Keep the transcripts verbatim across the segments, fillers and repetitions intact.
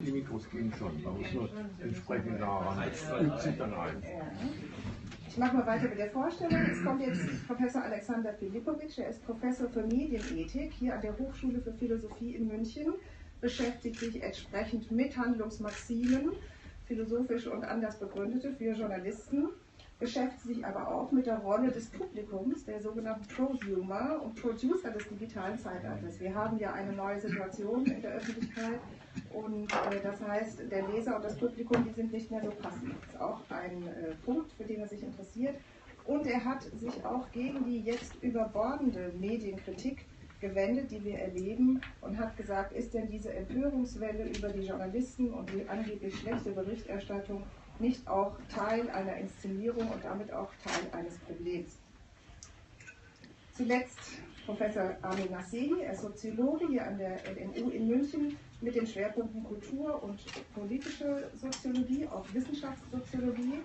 Die Mikros gehen schon, man muss nur entsprechend daran, übt sich dann ein. Ich mache mal weiter mit der Vorstellung. Es kommt jetzt Professor Alexander Filipovic, er ist Professor für Medienethik hier an der Hochschule für Philosophie in München, beschäftigt sich entsprechend mit Handlungsmaximen, philosophisch und anders begründete, für Journalisten, beschäftigt sich aber auch mit der Rolle des Publikums, der sogenannten Prosumer und Producer des digitalen Zeitalters. Wir haben ja eine neue Situation in der Öffentlichkeit. Und äh, das heißt, der Leser und das Publikum, die sind nicht mehr so passend. Das ist auch ein äh, Punkt, für den er sich interessiert. Und er hat sich auch gegen die jetzt überbordende Medienkritik gewendet, die wir erleben, und hat gesagt, ist denn diese Empörungswelle über die Journalisten und die angeblich schlechte Berichterstattung nicht auch Teil einer Inszenierung und damit auch Teil eines Problems? Zuletzt Professor Armin Nassehi, er ist Soziologe hier an der L M U in München, mit den Schwerpunkten Kultur und politische Soziologie, auch Wissenschaftssoziologie.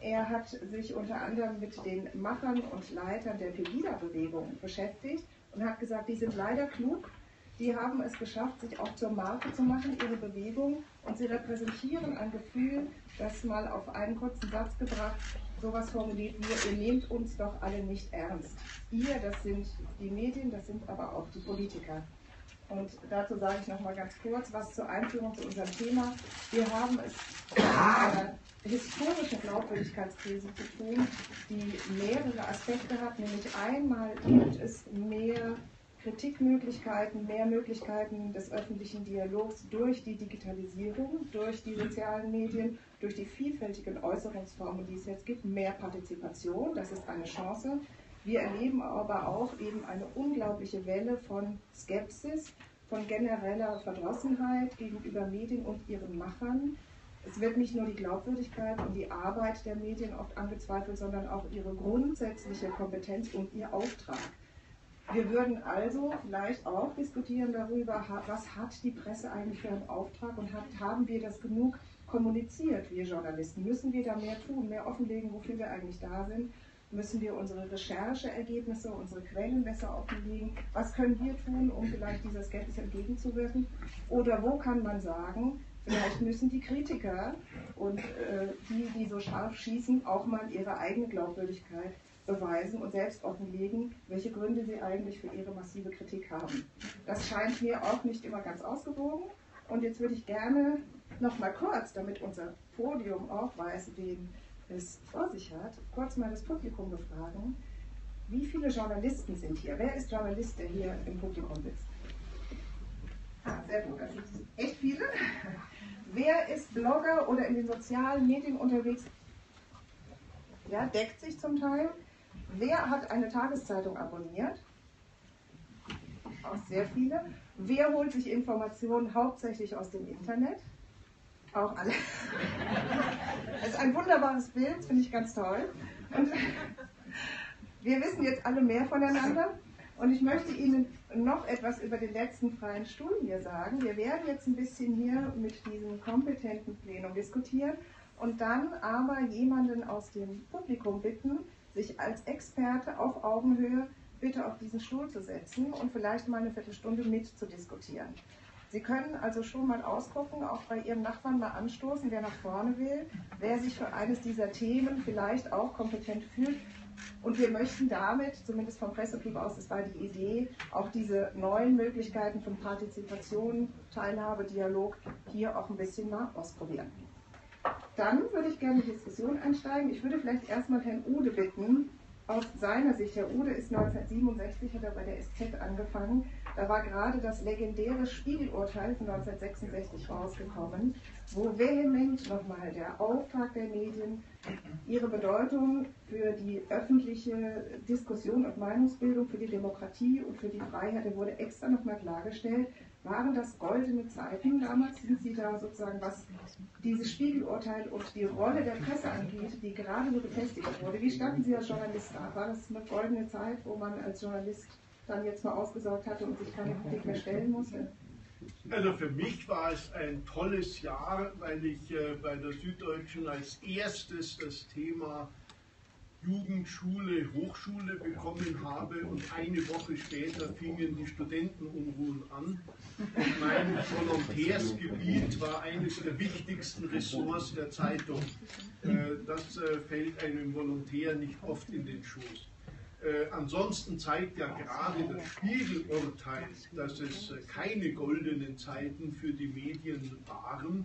Er hat sich unter anderem mit den Machern und Leitern der Pegida-Bewegung beschäftigt und hat gesagt, die sind leider klug, die haben es geschafft, sich auch zur Marke zu machen, ihre Bewegung, und sie repräsentieren ein Gefühl, das mal auf einen kurzen Satz gebracht, sowas formuliert wie, ihr nehmt uns doch alle nicht ernst. Ihr, das sind die Medien, das sind aber auch die Politiker. Und dazu sage ich noch mal ganz kurz was zur Einführung zu unserem Thema. Wir haben es mit einer historischen Glaubwürdigkeitskrise zu tun, die mehrere Aspekte hat. Nämlich einmal gibt es mehr Kritikmöglichkeiten, mehr Möglichkeiten des öffentlichen Dialogs durch die Digitalisierung, durch die sozialen Medien, durch die vielfältigen Äußerungsformen, die es jetzt gibt, mehr Partizipation. Das ist eine Chance. Wir erleben aber auch eben eine unglaubliche Welle von Skepsis, von genereller Verdrossenheit gegenüber Medien und ihren Machern. Es wird nicht nur die Glaubwürdigkeit und die Arbeit der Medien oft angezweifelt, sondern auch ihre grundsätzliche Kompetenz und ihr Auftrag. Wir würden also vielleicht auch diskutieren darüber, was hat die Presse eigentlich für einen Auftrag und haben wir das genug kommuniziert, wir Journalisten? Müssen wir da mehr tun, mehr offenlegen, wofür wir eigentlich da sind? Müssen wir unsere Rechercheergebnisse, unsere Quellen besser offenlegen? Was können wir tun, um vielleicht dieser Skepsis entgegenzuwirken? Oder wo kann man sagen, vielleicht müssen die Kritiker und äh, die, die so scharf schießen, auch mal ihre eigene Glaubwürdigkeit beweisen und selbst offenlegen, welche Gründe sie eigentlich für ihre massive Kritik haben. Das scheint mir auch nicht immer ganz ausgewogen. Und jetzt würde ich gerne noch mal kurz, damit unser Podium auch weiß, wen es vor sich hat, kurz mal das Publikum befragen, wie viele Journalisten sind hier? Wer ist Journalist, der hier im Publikum sitzt? Ah, sehr gut, das sind echt viele. Wer ist Blogger oder in den sozialen Medien unterwegs? Ja, deckt sich zum Teil. Wer hat eine Tageszeitung abonniert? Auch sehr viele. Wer holt sich Informationen hauptsächlich aus dem Internet? Auch alle. Das ist ein wunderbares Bild, finde ich ganz toll. Und wir wissen jetzt alle mehr voneinander. Und ich möchte Ihnen noch etwas über den letzten freien Stuhl hier sagen. Wir werden jetzt ein bisschen hier mit diesem kompetenten Plenum diskutieren und dann aber jemanden aus dem Publikum bitten, sich als Experte auf Augenhöhe bitte auf diesen Stuhl zu setzen und vielleicht mal eine Viertelstunde mitzudiskutieren. Sie können also schon mal ausgucken, auch bei Ihrem Nachbarn mal anstoßen, wer nach vorne will, wer sich für eines dieser Themen vielleicht auch kompetent fühlt. Und wir möchten damit, zumindest vom Presseclub aus, das war die Idee, auch diese neuen Möglichkeiten von Partizipation, Teilhabe, Dialog hier auch ein bisschen mal ausprobieren. Dann würde ich gerne in die Diskussion einsteigen. Ich würde vielleicht erstmal Herrn Ude bitten, aus seiner Sicht. Herr Ude ist neunzehnhundertsiebenundsechzig, hat er bei der S Z angefangen. Da war gerade das legendäre Spiegelurteil von neunzehnhundertsechsundsechzig rausgekommen, wo vehement nochmal der Auftrag der Medien, ihre Bedeutung für die öffentliche Diskussion und Meinungsbildung, für die Demokratie und für die Freiheit, der wurde extra nochmal klargestellt. Waren das goldene Zeiten damals? Sind Sie da sozusagen, was dieses Spiegelurteil und die Rolle der Presse angeht, die gerade so befestigt wurde? Wie standen Sie als Journalist da? War das eine goldene Zeit, wo man als Journalist dann jetzt mal ausgesorgt hatte und sich keine Kritik mehr stellen musste? Also für mich war es ein tolles Jahr, weil ich äh, bei der Süddeutschen als erstes das Thema Jugendschule, Hochschule bekommen habe und eine Woche später fingen die Studentenunruhen an. Und mein Volontärsgebiet war eines der wichtigsten Ressorts der Zeitung. Das fällt einem Volontär nicht oft in den Schoß. Äh, ansonsten zeigt ja gerade das Spiegelurteil, dass es keine goldenen Zeiten für die Medien waren,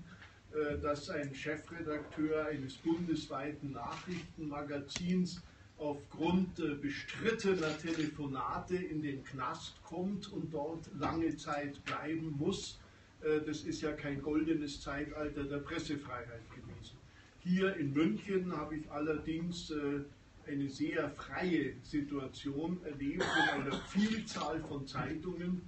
äh, dass ein Chefredakteur eines bundesweiten Nachrichtenmagazins aufgrund äh, bestrittener Telefonate in den Knast kommt und dort lange Zeit bleiben muss. Äh, das ist ja kein goldenes Zeitalter der Pressefreiheit gewesen. Hier in München habe ich allerdings äh, eine sehr freie Situation erlebt in einer Vielzahl von Zeitungen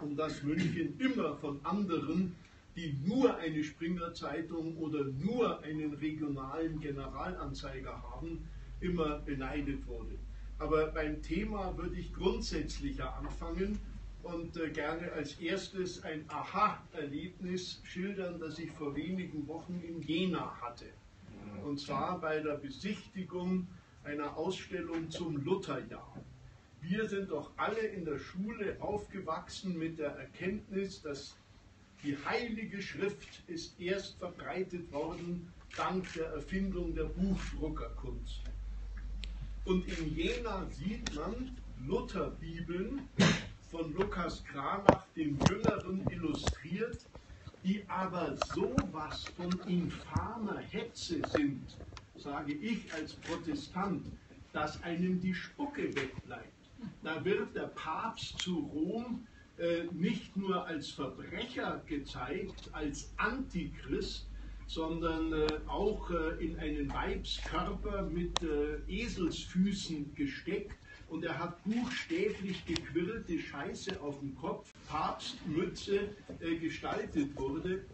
und dass München immer von anderen, die nur eine Springer-Zeitung oder nur einen regionalen Generalanzeiger haben, immer beneidet wurde. Aber beim Thema würde ich grundsätzlicher anfangen und äh, gerne als erstes ein Aha-Erlebnis schildern, das ich vor wenigen Wochen in Jena hatte. Und zwar bei der Besichtigung einer Ausstellung zum Lutherjahr. Wir sind doch alle in der Schule aufgewachsen mit der Erkenntnis, dass die Heilige Schrift ist erst verbreitet worden, dank der Erfindung der Buchdruckerkunst. Und in Jena sieht man Lutherbibeln von Lukas Cranach, dem Jüngeren, illustriert, die aber sowas von infamer Hetze sind, sage ich als Protestant, dass einem die Spucke wegbleibt. Da wird der Papst zu Rom äh, nicht nur als Verbrecher gezeigt, als Antichrist, sondern äh, auch äh, in einen Weibskörper mit äh, Eselsfüßen gesteckt und er hat buchstäblich gequirlte Scheiße auf dem Kopf, Papstmütze äh, gestaltet wurde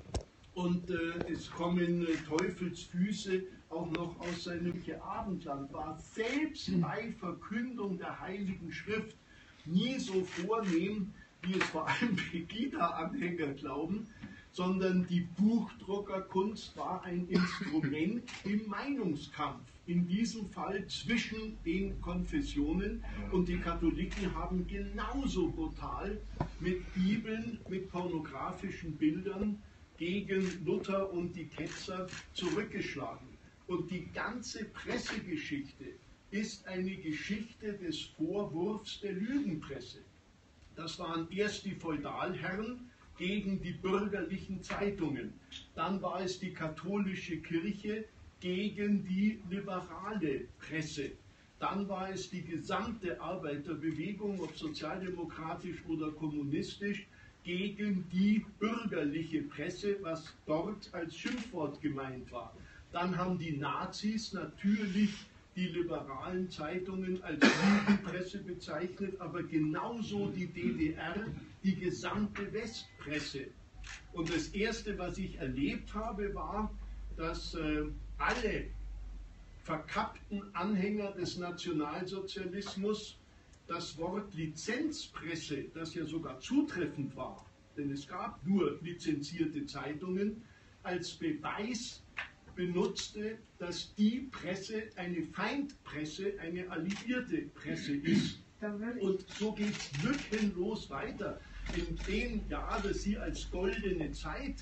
und äh, es kommen äh, Teufelsfüße auch noch aus seinem Abendland war, selbst bei Verkündung der Heiligen Schrift nie so vornehm, wie es vor allem Pegida-Anhänger glauben, sondern die Buchdruckerkunst war ein Instrument im Meinungskampf, in diesem Fall zwischen den Konfessionen und die Katholiken haben genauso brutal mit Bibeln, mit pornografischen Bildern gegen Luther und die Ketzer zurückgeschlagen. Und die ganze Pressegeschichte ist eine Geschichte des Vorwurfs der Lügenpresse. Das waren erst die Feudalherren gegen die bürgerlichen Zeitungen. Dann war es die katholische Kirche gegen die liberale Presse. Dann war es die gesamte Arbeiterbewegung, ob sozialdemokratisch oder kommunistisch, gegen die bürgerliche Presse, was dort als Schimpfwort gemeint war. Dann haben die Nazis natürlich die liberalen Zeitungen als Lügenpresse bezeichnet, aber genauso die D D R, die gesamte Westpresse. Und das Erste, was ich erlebt habe, war, dass äh, alle verkappten Anhänger des Nationalsozialismus das Wort Lizenzpresse, das ja sogar zutreffend war, denn es gab nur lizenzierte Zeitungen, als Beweis benutzte, dass die Presse eine Feindpresse, eine alliierte Presse ist. Und so geht es lückenlos weiter. In dem Jahr, das Sie als goldene Zeit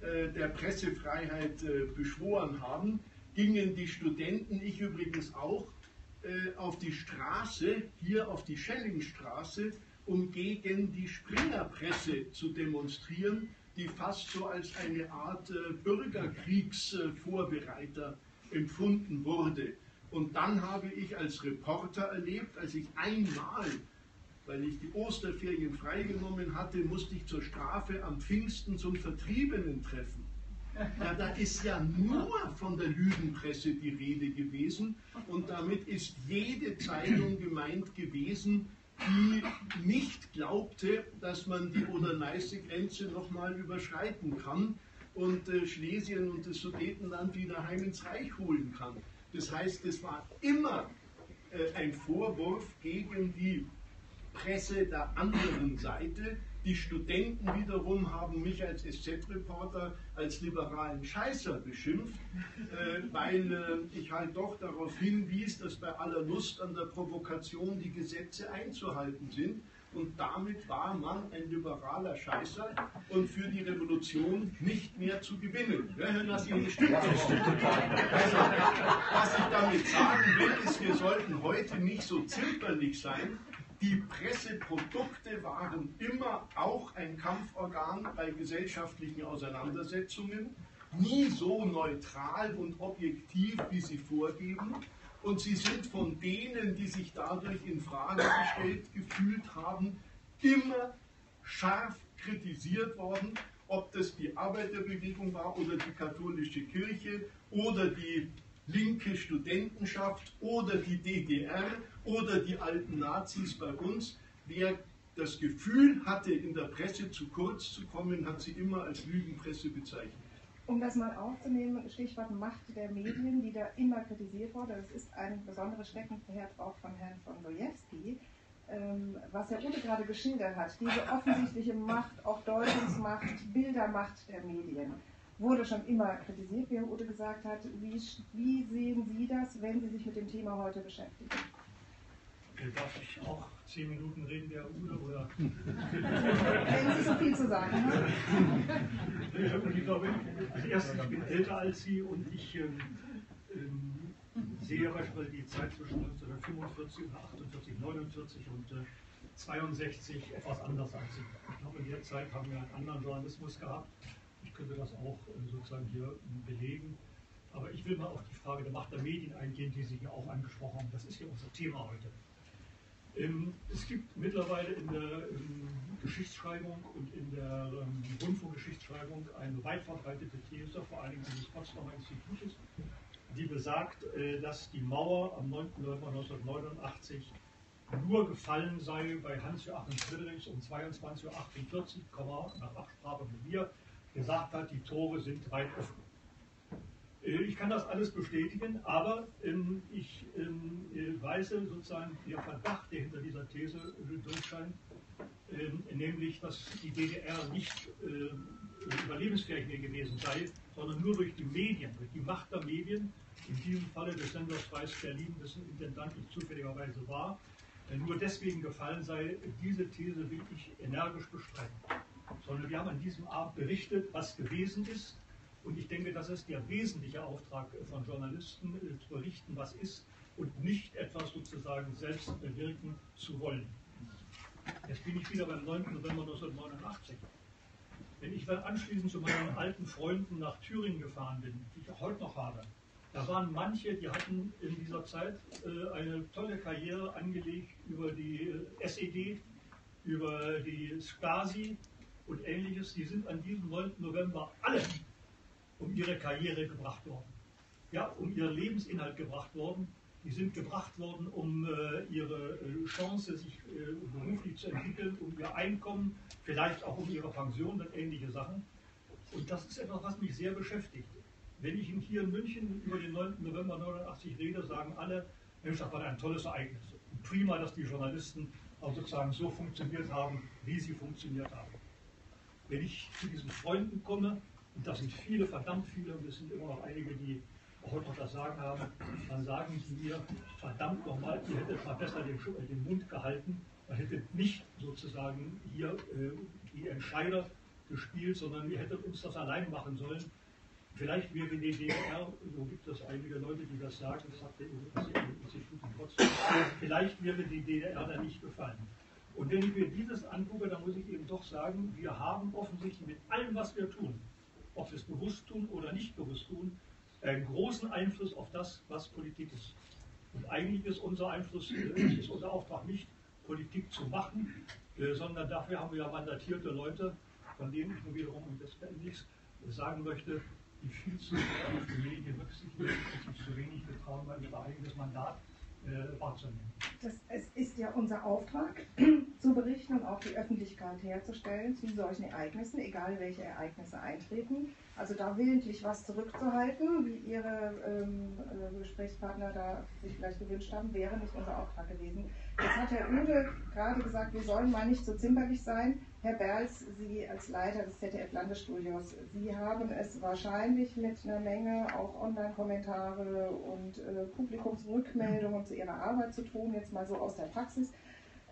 äh, der Pressefreiheit äh, beschworen haben, gingen die Studenten, ich übrigens auch, äh, auf die Straße, hier auf die Schellingstraße, um gegen die Springerpresse zu demonstrieren, die fast so als eine Art äh, Bürgerkriegsvorbereiter äh, empfunden wurde. Und dann habe ich als Reporter erlebt, als ich einmal, weil ich die Osterferien freigenommen hatte, musste ich zur Strafe am Pfingsten zum Vertriebenen treffen. Ja, da ist ja nur von der Lügenpresse die Rede gewesen und damit ist jede Zeitung gemeint gewesen, die nicht glaubte, dass man die Oder-Neiße-Grenze nochmal überschreiten kann und äh, Schlesien und das Sudetenland wieder heim ins Reich holen kann. Das heißt, es war immer äh, ein Vorwurf gegen die Presse der anderen Seite, Die Studenten wiederum haben mich als S Z-Reporter als liberalen Scheißer beschimpft, äh, weil äh, ich halt doch darauf hinwies, dass bei aller Lust an der Provokation die Gesetze einzuhalten sind. Und damit war man ein liberaler Scheißer und für die Revolution nicht mehr zu gewinnen. Ja, Herr Nassehi, stimmt das? Also, was ich damit sagen will, ist, wir sollten heute nicht so zimperlich sein. Die Presseprodukte waren immer auch ein Kampforgan bei gesellschaftlichen Auseinandersetzungen, nie so neutral und objektiv, wie sie vorgeben. Und sie sind von denen, die sich dadurch in Frage gestellt gefühlt haben, immer scharf kritisiert worden, ob das die Arbeiterbewegung war oder die katholische Kirche oder die linke Studentenschaft oder die D D R oder die alten Nazis bei uns. Wer das Gefühl hatte, in der Presse zu kurz zu kommen, hat sie immer als Lügenpresse bezeichnet. Um das mal aufzunehmen, Stichwort Macht der Medien, die da immer kritisiert wurde, das ist ein besonderes Steckenpferd auch von Herrn von Lojewski, ähm, was Herr Ude gerade geschildert hat, diese offensichtliche Macht, auch Deutungsmacht, Bildermacht der Medien, wurde schon immer kritisiert, wie Herr Ude gesagt hat. Wie, wie sehen Sie das, wenn Sie sich mit dem Thema heute beschäftigen? Darf ich auch zehn Minuten reden, der Ude, oder? Das ist so viel zu sagen. Ne? Ich glaube, erstens, ich bin älter als Sie und ich ähm, ähm, sehe beispielsweise die Zeit zwischen neunzehnhundertfünfundvierzig und achtundvierzig, neunundvierzig und äh, zweiundsechzig etwas anders als Sie. Ich glaube, in der Zeit haben wir einen anderen Journalismus gehabt. Ich könnte das auch äh, sozusagen hier belegen. Aber ich will mal auf die Frage der Macht der Medien eingehen, die Sie hier auch angesprochen haben. Das ist ja unser Thema heute. Es gibt mittlerweile in der Geschichtsschreibung und in der Rundfunkgeschichtsschreibung eine weit verbreitete These, vor allem des Potsdamer Institutes, die besagt, dass die Mauer am neunten November neunzehnhundertneunundachtzig nur gefallen sei bei Hans-Joachim Friedrichs um zweiundzwanzig Uhr achtundvierzig, nach Absprache mit mir, gesagt hat, die Tore sind weit offen. Ich kann das alles bestätigen, aber ähm, ich ähm, weise sozusagen den Verdacht, der hinter dieser These durchscheint, ähm, nämlich, dass die D D R nicht ähm, überlebensfähig mehr gewesen sei, sondern nur durch die Medien, durch die Macht der Medien, in diesem Falle des Senders Freies Berlin, dessen Intendant ich zufälligerweise war, äh, nur deswegen gefallen sei. Diese These will ich energisch bestreiten. Sondern wir haben an diesem Abend berichtet, was gewesen ist. Und ich denke, das ist der wesentliche Auftrag von Journalisten, zu berichten, was ist, und nicht etwas sozusagen selbst bewirken zu wollen. Jetzt bin ich wieder beim neunten November neunzehnhundertneunundachtzig. Wenn ich dann anschließend zu meinen alten Freunden nach Thüringen gefahren bin, die ich auch heute noch habe, da waren manche, die hatten in dieser Zeit eine tolle Karriere angelegt über die S E D, über die Stasi und Ähnliches. Die sind an diesem neunten November alle um ihre Karriere gebracht worden, ja, um ihren Lebensinhalt gebracht worden. Die sind gebracht worden, um äh, ihre Chance, sich äh, beruflich zu entwickeln, um ihr Einkommen, vielleicht auch um ihre Pension und ähnliche Sachen. Und das ist etwas, was mich sehr beschäftigt. Wenn ich hier in München über den neunten November neunzehnhundertneunundachtzig rede, sagen alle, Mensch, das war ein tolles Ereignis. Und prima, dass die Journalisten auch sozusagen so funktioniert haben, wie sie funktioniert haben. Wenn ich zu diesen Freunden komme, und das sind viele, verdammt viele, und es sind immer noch einige, die heute noch das Sagen haben, dann sagen sie mir, verdammt nochmal, ihr hättet mal besser den, den Mund gehalten, ihr hättet nicht sozusagen hier äh, die Entscheider gespielt, sondern ihr hättet uns das allein machen sollen. Vielleicht wäre die D D R, so gibt es einige Leute, die das sagen, das hat der Institut trotzdem, vielleicht wäre die D D R da nicht gefallen. Und wenn ich mir dieses angucke, dann muss ich eben doch sagen, wir haben offensichtlich mit allem, was wir tun, ob wir es bewusst tun oder nicht bewusst tun, einen großen Einfluss auf das, was Politik ist. Und eigentlich ist unser Einfluss, ist unser Auftrag nicht, Politik zu machen, sondern dafür haben wir ja mandatierte Leute, von denen ich nur wiederum, und das beende ich, sagen möchte, die viel zu wenig auf die Medien berücksichtigen und sich zu wenig getrauen haben, ihr eigenes Mandat wahrzunehmen. Das, es ist ja unser Auftrag, zur Berichtung auf die Öffentlichkeit herzustellen zu solchen Ereignissen, egal welche Ereignisse eintreten. Also da willentlich was zurückzuhalten, wie Ihre ähm, Gesprächspartner da sich vielleicht gewünscht haben, wäre nicht unser Auftrag gewesen. Jetzt hat Herr Ude gerade gesagt, wir sollen mal nicht so zimperlich sein. Herr Berls, Sie als Leiter des Z D F-Landesstudios, Sie haben es wahrscheinlich mit einer Menge auch Online-Kommentare und äh, Publikumsrückmeldungen zu Ihrer Arbeit zu tun, jetzt mal so aus der Praxis.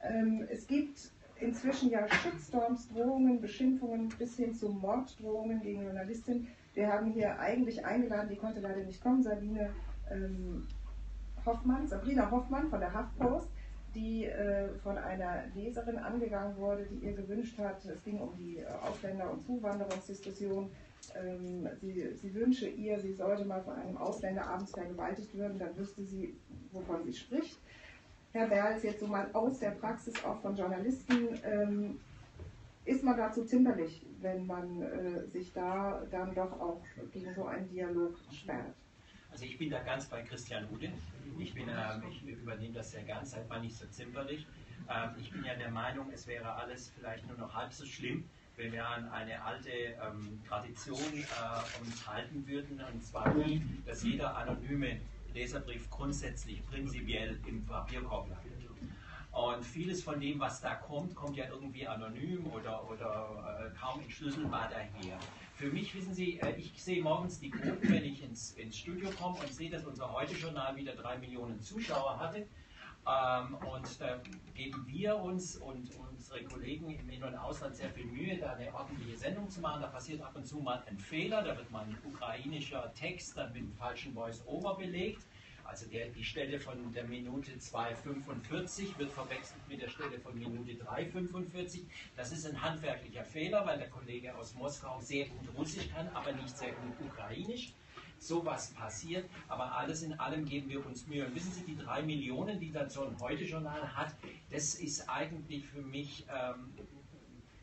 Ähm, es gibt inzwischen ja Shitstorms, Drohungen, Beschimpfungen bis hin zu Morddrohungen gegen Journalistinnen. Wir haben hier eigentlich eingeladen, die konnte leider nicht kommen, Sabine ähm, Hoffmann, Sabrina Hoffmann von der HuffPost, die äh, von einer Leserin angegangen wurde, die ihr gewünscht hat, es ging um die Ausländer- und Zuwanderungsdiskussion, ähm, sie, sie wünsche ihr, sie sollte mal von einem Ausländer abends vergewaltigt werden, dann wüsste sie, wovon sie spricht. Herr Berls, jetzt so mal aus der Praxis auch von Journalisten, ähm, ist man dazu zimperlich, wenn man äh, sich da dann doch auch gegen so einen Dialog sperrt? Also ich bin da ganz bei Christian Ude. Ich, bin, ähm, ich übernehme das ja ganz, seid mal nicht so zimperlich. Ähm, ich bin ja der Meinung, es wäre alles vielleicht nur noch halb so schlimm, wenn wir an eine alte ähm, Tradition äh, uns halten würden, und zwar die, dass jeder anonyme Leserbrief grundsätzlich prinzipiell im Papierkorb landet. Und vieles von dem, was da kommt, kommt ja irgendwie anonym oder, oder äh, kaum entschlüsselbar daher. Für mich, wissen Sie, äh, ich sehe morgens die Quoten, wenn ich ins, ins Studio komme und sehe, dass unser Heute-Journal wieder drei Millionen Zuschauer hatte. Ähm, und da geben wir uns und unsere Kollegen im In- und Ausland sehr viel Mühe, da eine ordentliche Sendung zu machen. Da passiert ab und zu mal ein Fehler, da wird mal ein ukrainischer Text dann mit dem falschen Voice-Over belegt. Also der, die Stelle von der Minute zwei fünfundvierzig wird verwechselt mit der Stelle von Minute drei fünfundvierzig. Das ist ein handwerklicher Fehler, weil der Kollege aus Moskau sehr gut Russisch kann, aber nicht sehr gut Ukrainisch. Sowas passiert, aber alles in allem geben wir uns Mühe. Und wissen Sie, die drei Millionen, die dann so ein Heute-Journal hat, das ist eigentlich für mich ähm,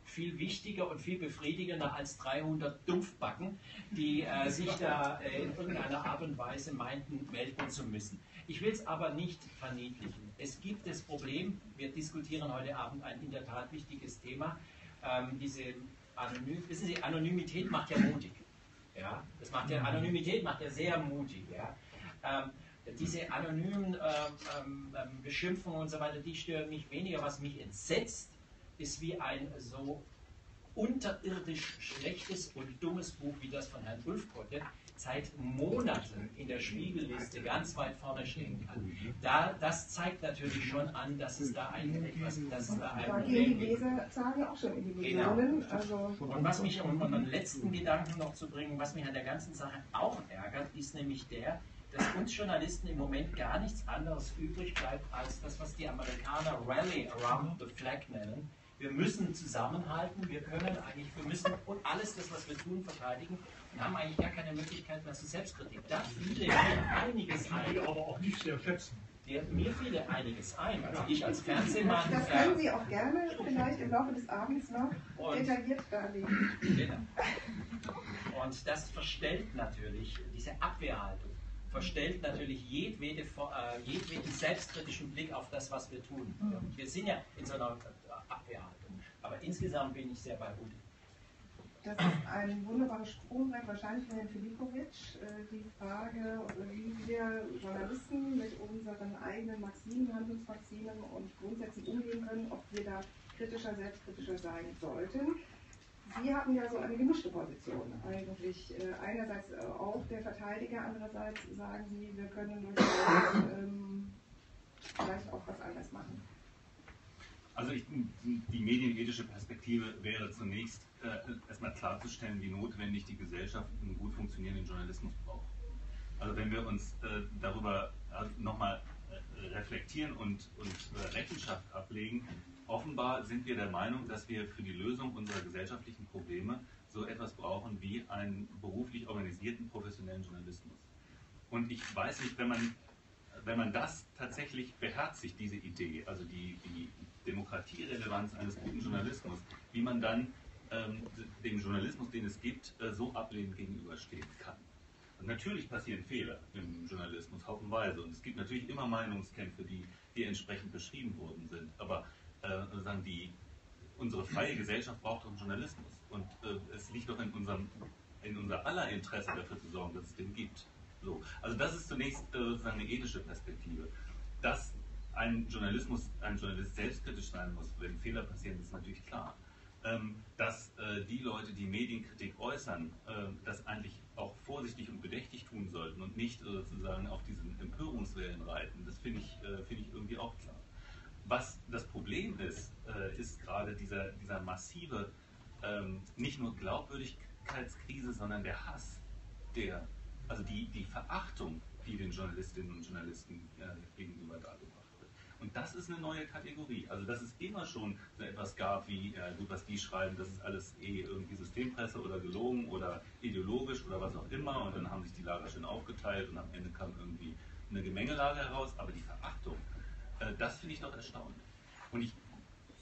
viel wichtiger und viel befriedigender als dreihundert Dumpfbacken, die äh, sich da äh, in irgendeiner Art und Weise meinten, melden zu müssen. Ich will es aber nicht verniedlichen. Es gibt das Problem, wir diskutieren heute Abend ein in der Tat wichtiges Thema. Ähm, diese Anony- wissen Sie, Anonymität macht ja mutig. Ja, das macht ja, Anonymität macht ja sehr mutig. Ja. Ähm, diese anonymen ähm, ähm, Beschimpfungen und so weiter, die stören mich weniger. Was mich entsetzt, ist, wie ein so unterirdisch schlechtes und dummes Buch wie das von Herrn Ulfkotte seit Monaten in der Spiegelliste ganz weit vorne stehen kann. Da, das zeigt natürlich schon an, dass es da ein etwas, dass es da ein Problem gibt. Da gehen die Leserzahlen auch schon in die Millionen. Genau. Also und was mich, um meinen letzten Gedanken noch zu bringen, was mich an der ganzen Sache auch ärgert, ist nämlich der, dass uns Journalisten im Moment gar nichts anderes übrig bleibt, als das, was die Amerikaner Rally Around the Flag nennen. Wir müssen zusammenhalten, wir können eigentlich, wir müssen und alles das, was wir tun, verteidigen und haben eigentlich gar keine Möglichkeit mehr zu Selbstkritik. Da fiel einiges ein. Ich aber auch nicht sehr schätzen. Der, mir fiel einiges ein. Also ich als Fernsehmann. Das können Sie auch gerne vielleicht im Laufe des Abends noch detailliert darlegen. Genau. Und das verstellt natürlich diese Abwehrhaltung. Verstellt natürlich jedwede, äh, jedweden selbstkritischen Blick auf das, was wir tun. Mhm. Wir sind ja in so einer Abwehrhaltung. Aber insgesamt bin ich sehr bei Ude. Das ist ein wunderbares Sprungbrett, wahrscheinlich von Herrn Filipovic, äh, die Frage, wie wir Journalisten mit unseren eigenen Maximen, Handlungsmaximen und Grundsätzen umgehen können, ob wir da kritischer, selbstkritischer sein sollten. Sie haben ja so eine gemischte Position eigentlich. Äh, einerseits äh, auch der Verteidiger, andererseits sagen Sie, wir können durchaus ähm, vielleicht auch was anderes machen. Also ich, die medienethische Perspektive wäre zunächst äh, erstmal klarzustellen, wie notwendig die Gesellschaft einen gut funktionierenden Journalismus braucht. Also wenn wir uns äh, darüber also nochmal äh, reflektieren und, und äh, Rechenschaft ablegen, offenbar sind wir der Meinung, dass wir für die Lösung unserer gesellschaftlichen Probleme so etwas brauchen wie einen beruflich organisierten, professionellen Journalismus. Und ich weiß nicht, wenn man, wenn man das tatsächlich beherzigt, diese Idee, also die, die Demokratierelevanz eines guten Journalismus, wie man dann ähm, dem Journalismus, den es gibt, äh, so ablehnend gegenüberstehen kann. Und natürlich passieren Fehler im Journalismus, haufenweise. Und es gibt natürlich immer Meinungskämpfe, die, die entsprechend beschrieben worden sind. Aber äh, sozusagen die, unsere freie Gesellschaft braucht doch einen Journalismus. Und äh, es liegt doch in, unserem, in unser aller Interesse, dafür zu sorgen, dass es den gibt. So. Also das ist zunächst äh, sozusagen eine ethische Perspektive. Dass ein, Journalismus, ein Journalist selbstkritisch sein muss, wenn Fehler passieren, ist natürlich klar. Ähm, dass äh, die Leute, die Medienkritik äußern, äh, das eigentlich auch vorsichtig und bedächtig tun sollten und nicht äh, sozusagen auf diesen Empörungswellen reiten, das finde ich, äh, find ich irgendwie auch klar. Was das Problem ist, äh, ist gerade dieser, dieser massive, ähm, nicht nur Glaubwürdigkeitskrise, sondern der Hass, der, also die, die Verachtung, die den Journalistinnen und Journalisten äh, gegenüber dargebracht. Und das ist eine neue Kategorie. Also dass es immer schon so etwas gab, wie äh, gut, was die schreiben, das ist alles eh irgendwie Systempresse oder gelogen oder ideologisch oder was auch immer. Und dann haben sich die Lager schön aufgeteilt und am Ende kam irgendwie eine Gemengelage heraus. Aber die Verachtung, äh, das finde ich doch erstaunlich. Und ich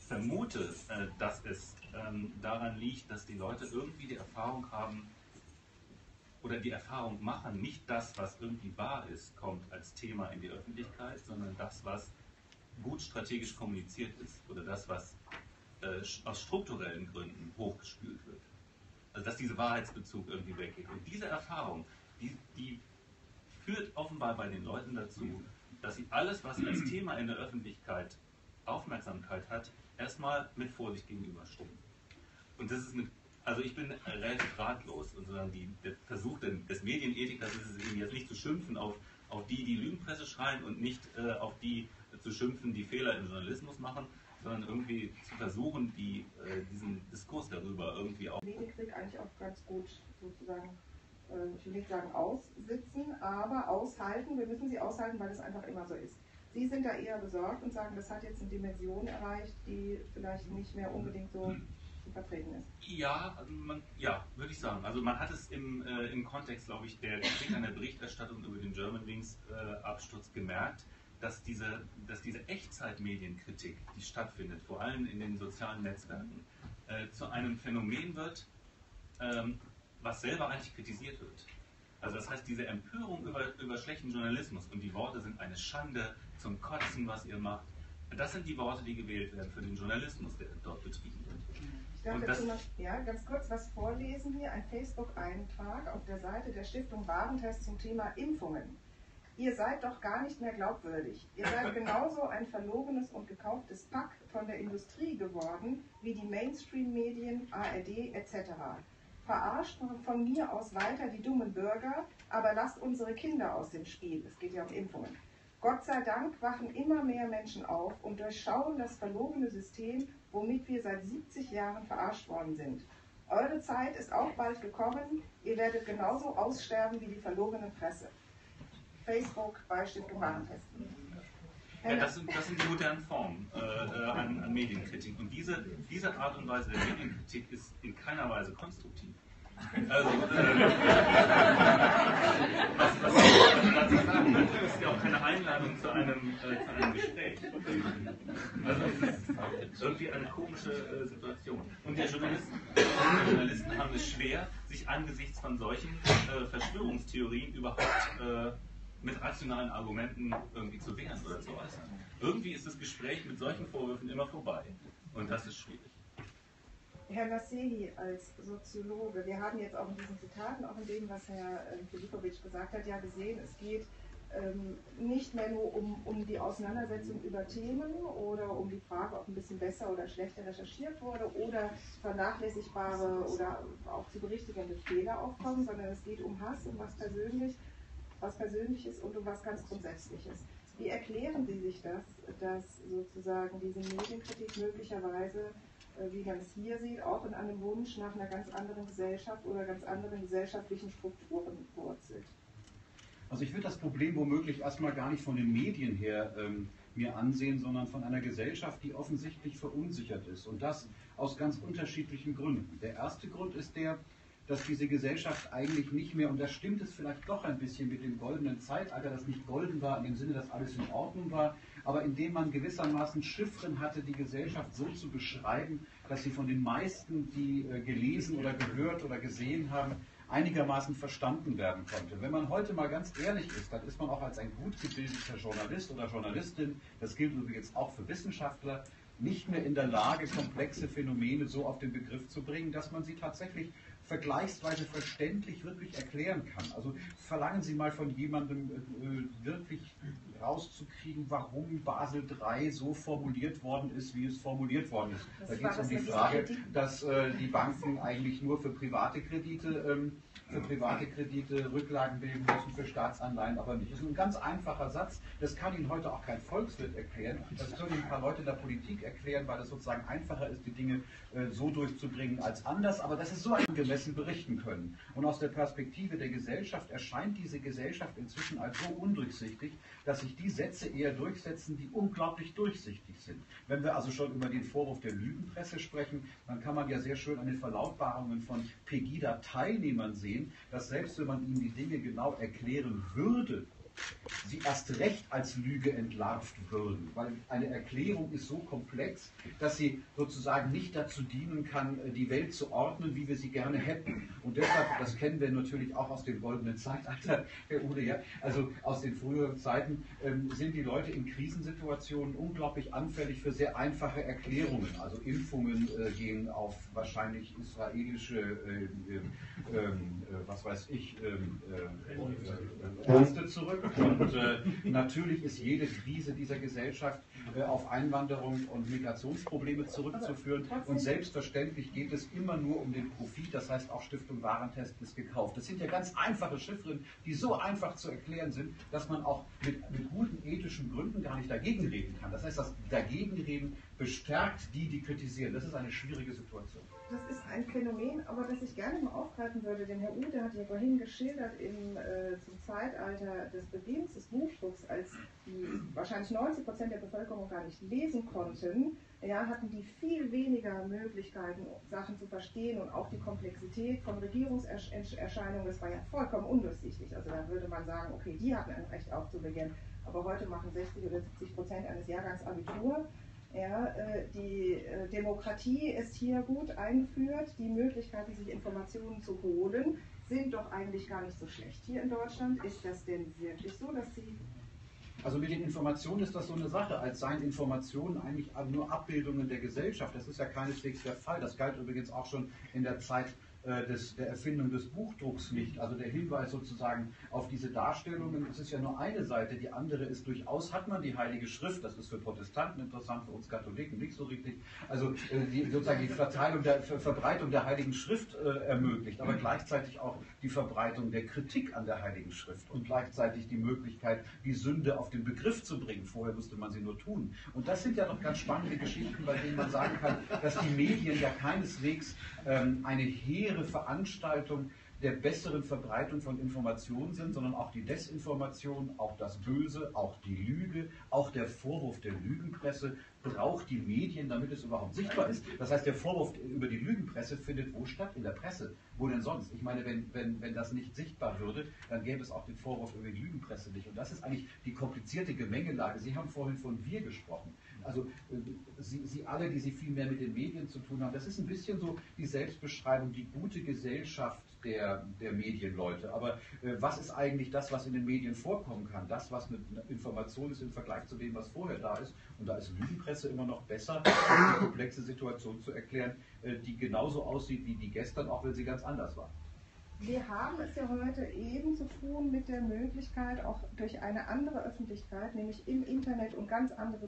vermute, äh, dass es ähm, daran liegt, dass die Leute irgendwie die Erfahrung haben oder die Erfahrung machen, nicht das, was irgendwie wahr ist, kommt als Thema in die Öffentlichkeit, sondern das, was gut strategisch kommuniziert ist oder das, was äh, aus strukturellen Gründen hochgespült wird. Also dass dieser Wahrheitsbezug irgendwie weggeht. Und diese Erfahrung, die, die führt offenbar bei den Leuten dazu, dass sie alles, was als Thema in der Öffentlichkeit Aufmerksamkeit hat, erstmal mit Vorsicht gegenüberstehen. Und das ist eine, also ich bin relativ ratlos. Und sozusagen die, der Versuch des Medienethikers ist es eben jetzt nicht zu schimpfen auf, auf die, die Lügenpresse schreien und nicht äh, auf die zu schimpfen, die Fehler im Journalismus machen, sondern irgendwie zu versuchen, die, äh, diesen Diskurs darüber irgendwie auch... Medienkrieg eigentlich auch ganz gut sozusagen, äh, ich will nicht sagen aussitzen, aber aushalten, wir müssen sie aushalten, weil es einfach immer so ist. Sie sind da eher besorgt und sagen, das hat jetzt eine Dimension erreicht, die vielleicht nicht mehr unbedingt so zu vertreten ist. Ja, also man, ja, würde ich sagen. Also man hat es im, äh, im Kontext, glaube ich, der Kritik an der Berichterstattung über den Germanwings-Absturz äh, gemerkt, dass diese, dass diese Echtzeitmedienkritik, die stattfindet, vor allem in den sozialen Netzwerken, äh, zu einem Phänomen wird, ähm, was selber eigentlich kritisiert wird. Also das heißt, diese Empörung über, über schlechten Journalismus und die Worte sind eine Schande, zum Kotzen, was ihr macht, das sind die Worte, die gewählt werden für den Journalismus, der dort betrieben wird. Ich darf jetzt mal ja, ganz kurz was vorlesen hier, ein Facebook-Eintrag auf der Seite der Stiftung Warentest zum Thema Impfungen. Ihr seid doch gar nicht mehr glaubwürdig. Ihr seid genauso ein verlogenes und gekauftes Pack von der Industrie geworden, wie die Mainstream-Medien, A R D et cetera. Verarscht von mir aus weiter die dummen Bürger, aber lasst unsere Kinder aus dem Spiel. Es geht ja um Impfungen. Gott sei Dank wachen immer mehr Menschen auf und durchschauen das verlogene System, womit wir seit siebzig Jahren verarscht worden sind. Eure Zeit ist auch bald gekommen. Ihr werdet genauso aussterben wie die verlogene Presse. Facebook bei Stiftung Warentest. Ja, das sind, das sind die modernen Formen äh, an, an Medienkritik. Und diese, diese Art und Weise der Medienkritik ist in keiner Weise konstruktiv. Also, äh, was, was, was ich sagen möchte, ist ja auch keine Einladung zu einem, äh, zu einem Gespräch. Also, es ist irgendwie eine komische äh, Situation. Und der Journalist, die Journalisten haben es schwer, sich angesichts von solchen äh, Verschwörungstheorien überhaupt äh, mit rationalen Argumenten irgendwie zu wehren oder zu äußern. Irgendwie ist das Gespräch mit solchen Vorwürfen immer vorbei. Und das ist schwierig. Herr Nassehi als Soziologe, wir haben jetzt auch in diesen Zitaten, auch in dem, was Herr Filipovic gesagt hat, ja gesehen, es geht ähm, nicht mehr nur um, um die Auseinandersetzung über Themen oder um die Frage, ob ein bisschen besser oder schlechter recherchiert wurde oder vernachlässigbare oder auch zu berichtigende Fehler aufkommen, sondern es geht um Hass, um was persönlich was Persönliches und um was ganz Grundsätzliches. Wie erklären Sie sich das, dass sozusagen diese Medienkritik möglicherweise, wie man es hier sieht, auch in einem Wunsch nach einer ganz anderen Gesellschaft oder ganz anderen gesellschaftlichen Strukturen wurzelt? Also ich würde das Problem womöglich erstmal gar nicht von den Medien her ähm, mir ansehen, sondern von einer Gesellschaft, die offensichtlich verunsichert ist. Und das aus ganz unterschiedlichen Gründen. Der erste Grund ist der, dass diese Gesellschaft eigentlich nicht mehr, und da stimmt es vielleicht doch ein bisschen mit dem goldenen Zeitalter, das nicht golden war, in dem Sinne, dass alles in Ordnung war, aber indem man gewissermaßen Chiffren hatte, die Gesellschaft so zu beschreiben, dass sie von den meisten, die gelesen oder gehört oder gesehen haben, einigermaßen verstanden werden konnte. Wenn man heute mal ganz ehrlich ist, dann ist man auch als ein gut gebildeter Journalist oder Journalistin, das gilt übrigens auch für Wissenschaftler, nicht mehr in der Lage, komplexe Phänomene so auf den Begriff zu bringen, dass man sie tatsächlich vergleichsweise verständlich wirklich erklären kann. Also verlangen Sie mal von jemandem äh, wirklich rauszukriegen, warum Basel drei so formuliert worden ist, wie es formuliert worden ist. Das da geht es um die Frage, dass äh, die Banken eigentlich nur für private Kredite, ähm, für private Kredite Rücklagen bilden müssen, für Staatsanleihen aber nicht. Das ist ein ganz einfacher Satz, das kann Ihnen heute auch kein Volkswirt erklären, das können Ihnen ein paar Leute in der Politik erklären, weil es sozusagen einfacher ist, die Dinge äh, so durchzubringen als anders, aber das ist so angemessen berichten können. Und aus der Perspektive der Gesellschaft erscheint diese Gesellschaft inzwischen als so undurchsichtig, dass sich die Sätze eher durchsetzen, die unglaublich durchsichtig sind. Wenn wir also schon über den Vorwurf der Lügenpresse sprechen, dann kann man ja sehr schön an den Verlautbarungen von Pegida-Teilnehmern sehen, dass selbst wenn man ihnen die Dinge genau erklären würde, sie erst recht als Lüge entlarvt würden, weil eine Erklärung ist so komplex, dass sie sozusagen nicht dazu dienen kann, die Welt zu ordnen, wie wir sie gerne hätten. Und deshalb, das kennen wir natürlich auch aus dem goldenen Zeitalter, Herr Ude, ja, also aus den früheren Zeiten, ähm, sind die Leute in Krisensituationen unglaublich anfällig für sehr einfache Erklärungen. Also Impfungen äh, gehen auf wahrscheinlich israelische, äh, äh, äh, was weiß ich, äh, äh, äh, Ärzte zurück. Und äh, natürlich ist jede Krise dieser Gesellschaft äh, auf Einwanderung und Migrationsprobleme zurückzuführen. Und selbstverständlich geht es immer nur um den Profit, das heißt auch Stiftung Warentest ist gekauft. Das sind ja ganz einfache Chiffren, die so einfach zu erklären sind, dass man auch mit, mit guten ethischen Gründen gar nicht dagegen reden kann. Das heißt, das Dagegenreden bestärkt die, die kritisieren. Das ist eine schwierige Situation. Das ist ein Phänomen, aber das ich gerne mal aufgreifen würde, denn Herr Ude hat ja vorhin geschildert, im, äh, zum Zeitalter des Beginns des Buchdrucks, als die wahrscheinlich neunzig Prozent der Bevölkerung gar nicht lesen konnten, ja, hatten die viel weniger Möglichkeiten, Sachen zu verstehen, und auch die Komplexität von Regierungserscheinungen, das war ja vollkommen undurchsichtig. Also da würde man sagen, okay, die hatten ein Recht aufzubegehren, aber heute machen sechzig oder siebzig Prozent eines Jahrgangs Abitur. Ja, die Demokratie ist hier gut eingeführt, die Möglichkeiten, sich Informationen zu holen, sind doch eigentlich gar nicht so schlecht hier in Deutschland. Ist das denn wirklich so, dass Sie... Also mit den Informationen ist das so eine Sache, als seien Informationen eigentlich nur Abbildungen der Gesellschaft. Das ist ja keineswegs der Fall. Das galt übrigens auch schon in der Zeit Des, der Erfindung des Buchdrucks nicht, also der Hinweis sozusagen auf diese Darstellungen. Es ist ja nur eine Seite, die andere ist durchaus, hat man die Heilige Schrift, das ist für Protestanten interessant, für uns Katholiken nicht so richtig, also die, sozusagen die Verteilung der, Verbreitung der Heiligen Schrift äh, ermöglicht, aber gleichzeitig auch die Verbreitung der Kritik an der Heiligen Schrift und gleichzeitig die Möglichkeit, die Sünde auf den Begriff zu bringen. Vorher musste man sie nur tun. Und das sind ja noch ganz spannende Geschichten, bei denen man sagen kann, dass die Medien ja keineswegs ähm, eine hehre Veranstaltung der besseren Verbreitung von Informationen sind, sondern auch die Desinformation, auch das Böse, auch die Lüge, auch der Vorwurf der Lügenpresse braucht die Medien, damit es überhaupt sichtbar ist. Das heißt, der Vorwurf über die Lügenpresse findet wo statt? In der Presse. Wo denn sonst? Ich meine, wenn, wenn, wenn das nicht sichtbar würde, dann gäbe es auch den Vorwurf über die Lügenpresse nicht. Und das ist eigentlich die komplizierte Gemengelage. Sie haben vorhin von wir gesprochen. Also Sie, Sie alle, die Sie viel mehr mit den Medien zu tun haben, das ist ein bisschen so die Selbstbeschreibung, die gute Gesellschaft der, der Medienleute. Aber äh, was ist eigentlich das, was in den Medien vorkommen kann? Das, was eine Information ist im Vergleich zu dem, was vorher da ist. Und da ist Lügenpresse immer noch besser, eine komplexe Situation zu erklären, äh, die genauso aussieht wie die gestern, auch wenn sie ganz anders war. Wir haben es ja heute eben zu tun mit der Möglichkeit, auch durch eine andere Öffentlichkeit, nämlich im Internet und ganz andere